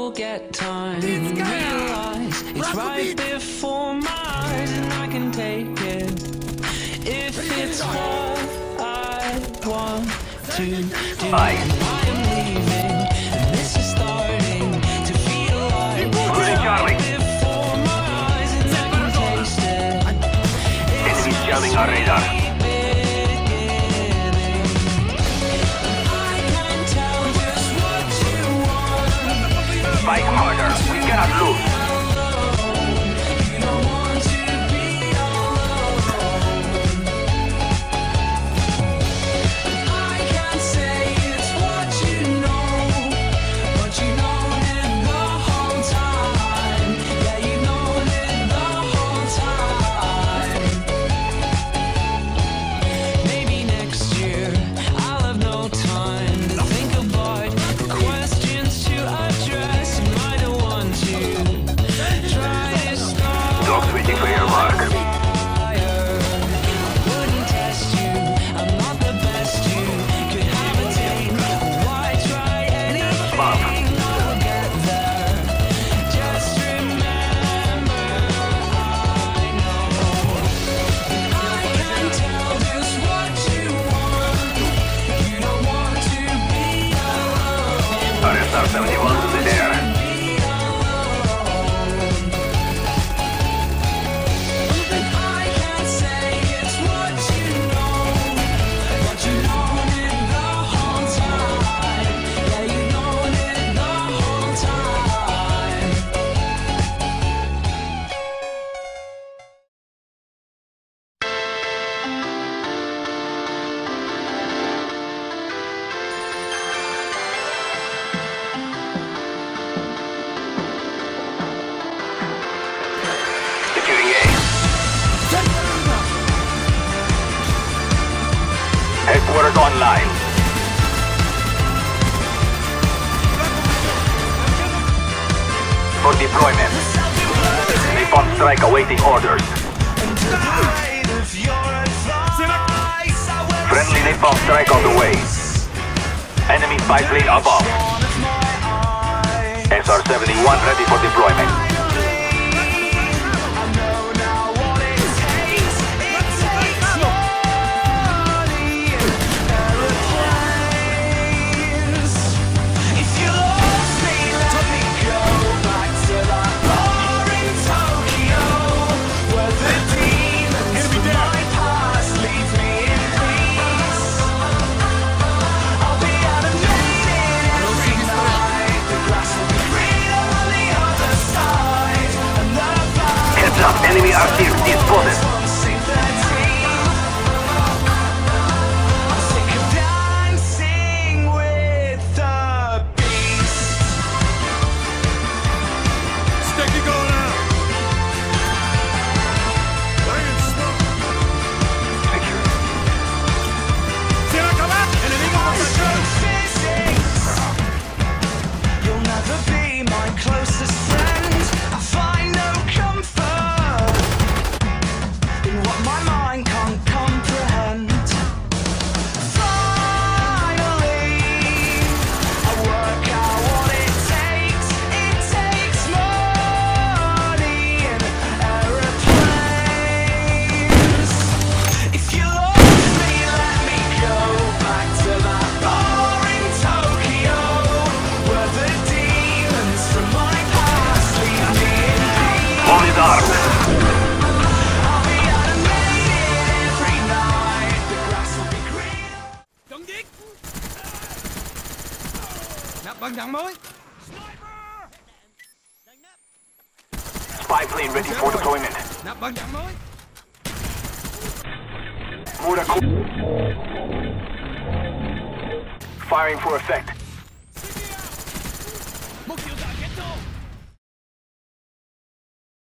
will get time and realize it's right before my eyes, and I can take it if it's what I want to do. I'm leaving, and this is starting to feel like it's right before my eyes, and I can taste it. Enemies jamming our radar. Fight harder, we cannot lose. I can't say it's what you know it the whole time. Yeah, you know it the whole time. Maybe next year I'll have no time to think about the questions to address. Waiting for your mark. Wouldn't test you. I'm not the best you could have attained. Why try anything? I'll get there. Just remember, I know I can tell just what you want. You don't want to be alone. RSR 71 to the air. Headquarters online. For deployment. Nippon strike awaiting orders. Friendly Nippon strike on the way. Enemy spy plane above. SR-71 ready for deployment. Enemy artillery disposed. I'm sick of dancing with the beast. Stick it going out. Secure. Zero come out. Enemy on the physics. You'll never be my closest friend. I find no comfort. Spy plane ready for deployment. Firing for effect.